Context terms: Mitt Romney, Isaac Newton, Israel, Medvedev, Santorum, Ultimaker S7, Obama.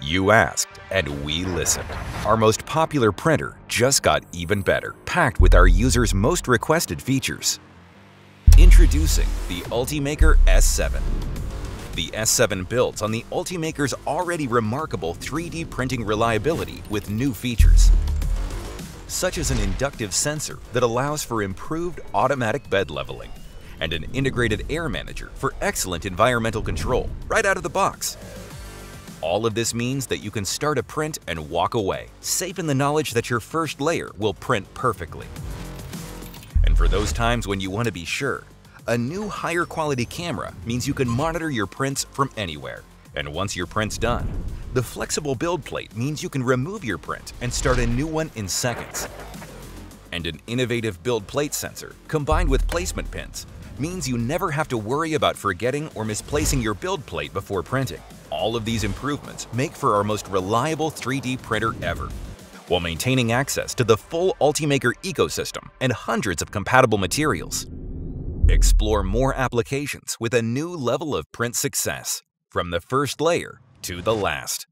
You asked, and we listened. Our most popular printer just got even better, packed with our users' most requested features. Introducing the Ultimaker S7. The S7 builds on the Ultimaker's already remarkable 3D printing reliability with new features, such as an inductive sensor that allows for improved automatic bed leveling and an integrated air manager for excellent environmental control right out of the box. All of this means that you can start a print and walk away, safe in the knowledge that your first layer will print perfectly. And for those times when you want to be sure, a new higher quality camera means you can monitor your prints from anywhere. And once your print's done, the flexible build plate means you can remove your print and start a new one in seconds. And an innovative build plate sensor, combined with placement pins, means you never have to worry about forgetting or misplacing your build plate before printing. All of these improvements make for our most reliable 3D printer ever, while maintaining access to the full Ultimaker ecosystem and hundreds of compatible materials. Explore more applications with a new level of print success, from the first layer to the last.